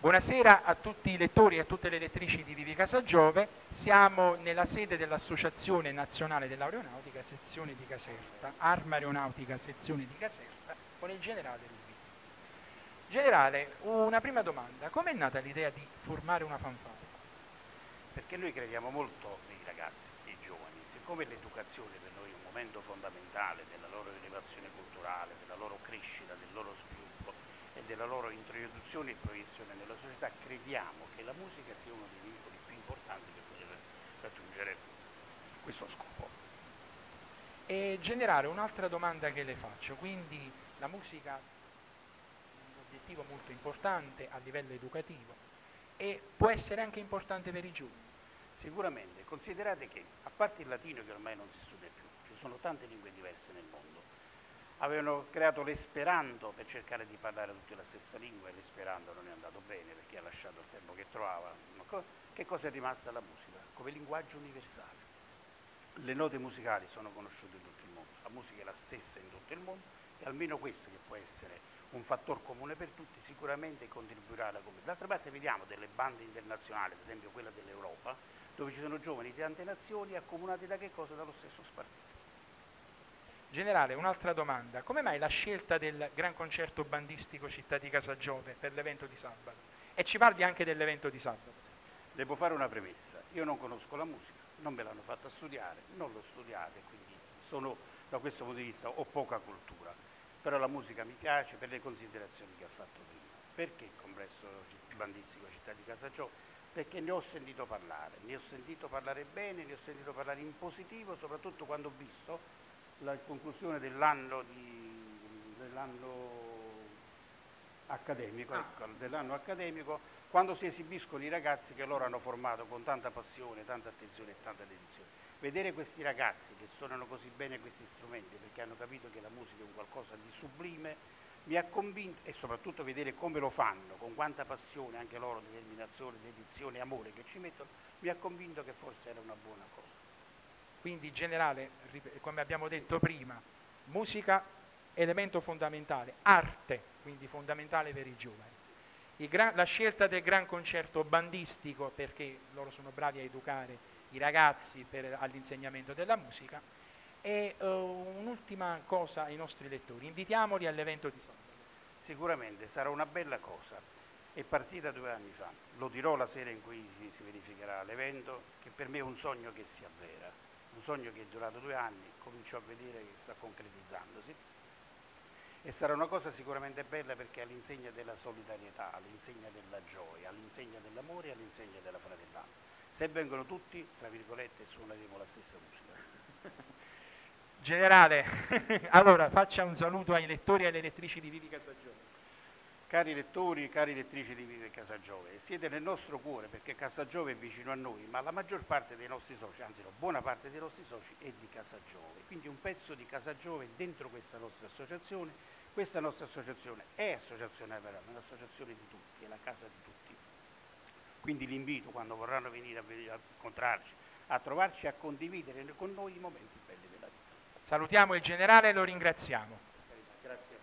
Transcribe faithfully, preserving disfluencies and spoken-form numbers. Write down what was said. Buonasera a tutti i lettori e a tutte le lettrici di Vivi Casagiove. Siamo nella sede dell'Associazione Nazionale dell'Aeronautica, sezione di Caserta, Arma Aeronautica, sezione di Caserta, con il generale Rubino. Generale, una prima domanda. Com'è nata l'idea di formare una fanfara? Perché noi crediamo molto nei ragazzi, nei giovani. Siccome l'educazione per noi è un momento fondamentale della loro elevazione culturale, della loro crescita, del loro sviluppo e della loro introduzione e proiezione nella società, crediamo che la musica sia uno dei veicoli più importanti per poter raggiungere questo scopo. E generale, un'altra domanda che le faccio, quindi la musica è un obiettivo molto importante a livello educativo e può essere anche importante per i giovani? Sicuramente, considerate che, a parte il latino che ormai non si studia più, ci sono tante lingue diverse nel mondo. Avevano creato l'esperanto per cercare di parlare tutti la stessa lingua e l'esperanto non è andato bene perché ha lasciato il tempo che trovava. Che cosa è rimasta la musica? Come linguaggio universale. Le note musicali sono conosciute in tutto il mondo, la musica è la stessa in tutto il mondo e almeno questo, che può essere un fattore comune per tutti, sicuramente contribuirà alla comunità. D'altra parte vediamo delle bande internazionali, ad esempio quella dell'Europa, dove ci sono giovani di tante nazioni accomunati da che cosa? Dallo stesso spartito. Generale, un'altra domanda. Come mai la scelta del Gran Concerto Bandistico Città di Casaggiove per l'evento di sabato? E ci parli anche dell'evento di sabato. Devo fare una premessa. Io non conosco la musica, non me l'hanno fatta studiare, non l'ho studiata, quindi sono, da questo punto di vista, ho poca cultura. Però la musica mi piace per le considerazioni che ha fatto prima. Perché il complesso bandistico Città di Casaggiove? Perché ne ho sentito parlare, ne ho sentito parlare bene, ne ho sentito parlare in positivo, soprattutto quando ho visto la conclusione dell'anno dell accademico, ah. dell'anno accademico, quando si esibiscono i ragazzi che loro hanno formato con tanta passione, tanta attenzione e tanta dedizione. Vedere questi ragazzi che suonano così bene questi strumenti perché hanno capito che la musica è un qualcosa di sublime mi ha convinto, e soprattutto vedere come lo fanno, con quanta passione, anche loro determinazione, dedizione e amore che ci mettono, mi ha convinto che forse era una buona cosa. Quindi, generale, come abbiamo detto prima, musica, elemento fondamentale, arte, quindi fondamentale per i giovani. Il gran, la scelta del Gran Concerto Bandistico, perché loro sono bravi a educare i ragazzi all'insegnamento della musica. E uh, un'ultima cosa ai nostri lettori, invitiamoli all'evento di sabato. Sicuramente sarà una bella cosa. È partita due anni fa, lo dirò la sera in cui si, si verificherà l'evento, che per me è un sogno che si avvera, un sogno che è durato due anni, comincio a vedere che sta concretizzandosi e sarà una cosa sicuramente bella perché all'insegna della solidarietà, all'insegna della gioia, all'insegna dell'amore e all'insegna della fratellanza. Se vengono tutti, tra virgolette, suoneremo la stessa musica. Generale, allora faccia un saluto ai lettori e alle lettrici di Vivi Casagiove. Cari lettori, cari lettrici di Vivi Casagiove, siete nel nostro cuore perché Casagiove è vicino a noi, ma la maggior parte dei nostri soci, anzi la buona parte dei nostri soci è di Casagiove, quindi un pezzo di Casagiove dentro questa nostra associazione. Questa nostra associazione è associazione aeronautica, è un'associazione di tutti, è la casa di tutti. Quindi vi invito, quando vorranno venire a incontrarci, a trovarci, a condividere con noi i momenti belli della vita. Salutiamo il generale e lo ringraziamo. Grazie.